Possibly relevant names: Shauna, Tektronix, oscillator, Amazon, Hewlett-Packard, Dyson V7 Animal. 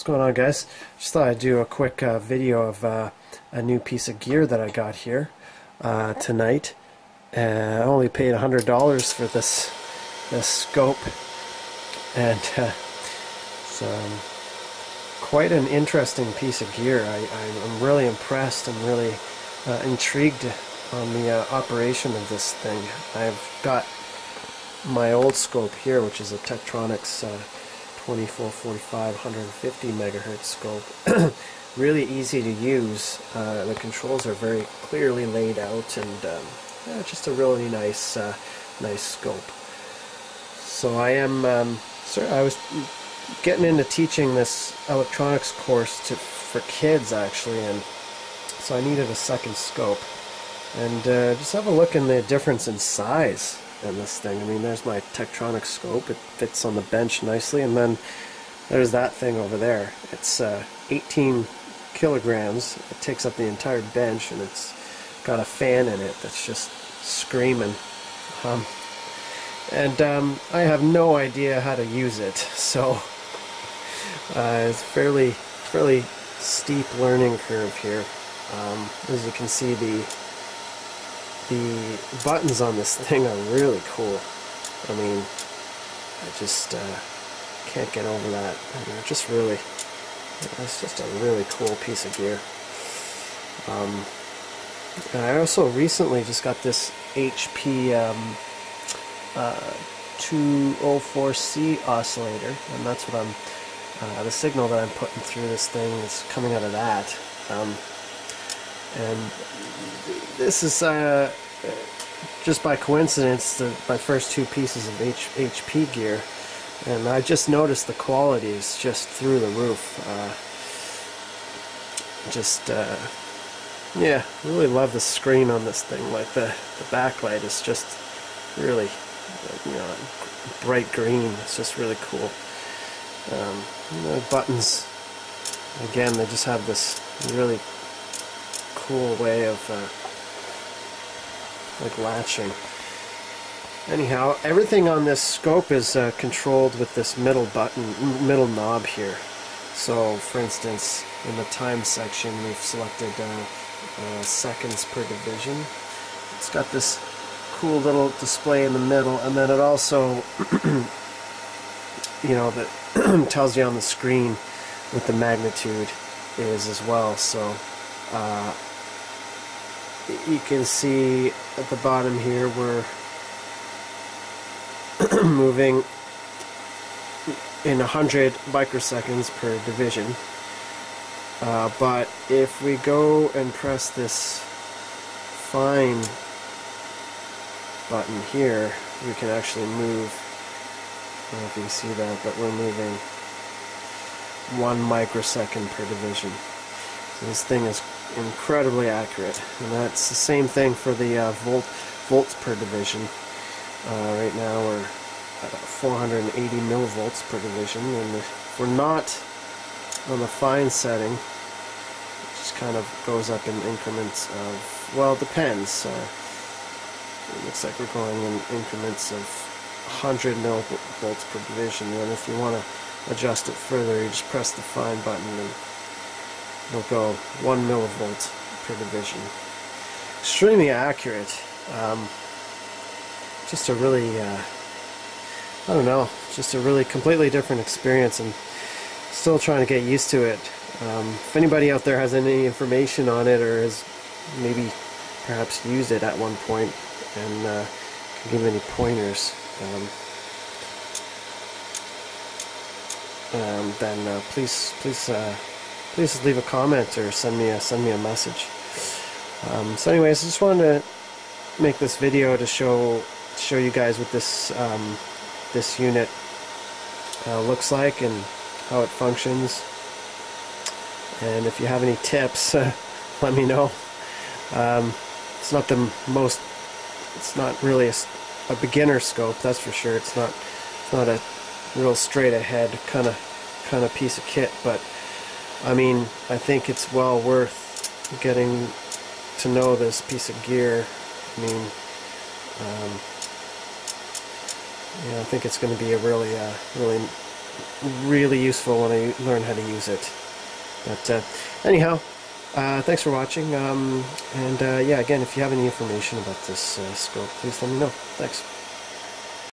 What's going on, guys? Just thought I'd do a quick video of a new piece of gear that I got here tonight. I only paid $100 for this scope, and it's quite an interesting piece of gear. I'm really impressed and really intrigued on the operation of this thing. I've got my old scope here, which is a Tektronix 24, 45, 150 megahertz scope. Really easy to use. The controls are very clearly laid out, and just a really nice, nice scope. So I was getting into teaching this electronics course for kids, actually, and so I needed a second scope. And just have a look in the difference in size. And this thing, I mean, there's my Tektronix scope. It fits on the bench nicely, and then there's that thing over there. It's 18 kilograms. It takes up the entire bench, and it's got a fan in it that's just screaming. I have no idea how to use it, so it's fairly steep learning curve here. As you can see, the buttons on this thing are really cool. I mean, I just can't get over that. It's just a really cool piece of gear. And I also recently just got this HP 204C oscillator, and that's what I'm, the signal that I'm putting through this thing is coming out of that. And this is just by coincidence my first two pieces of HP gear, and I just noticed the quality is just through the roof. Yeah, really love the screen on this thing. Like the backlight is just really, bright green. It's just really cool. The buttons, again, they just have this really cool way of like latching. Anyhow, everything on this scope is controlled with this middle knob here. So, for instance, in the time section, we've selected seconds per division. It's got this cool little display in the middle, and then it also, that tells you on the screen what the magnitude is as well. So. You can see at the bottom here we're moving in 100 microseconds per division, but if we go and press this find button here, we can actually move, I don't know if you can see that, but we're moving 1 microsecond per division. So this thing is incredibly accurate, and that's the same thing for the volts per division. Right now we're at 480 millivolts per division, and if we're not on the fine setting, it just kind of goes up in increments of, well, it depends. It looks like we're going in increments of 100 millivolts per division, and if you want to adjust it further, you just press the find button and it'll go 1 millivolt per division. Extremely accurate. Just a really, just a really completely different experience, and still trying to get used to it. If anybody out there has any information on it, or has maybe perhaps used it at one point, and can give any pointers, then please leave a comment or send me a message. So, anyways, I just wanted to make this video to show you guys what this this unit looks like and how it functions. And if you have any tips, let me know. It's not really a beginner scope, that's for sure. It's not a real straight ahead kind of piece of kit, but I mean, I think it's well worth getting to know this piece of gear. I mean, I think it's going to be a really really useful when I learn how to use it. But anyhow, thanks for watching, and yeah, again, if you have any information about this scope, please let me know. Thanks.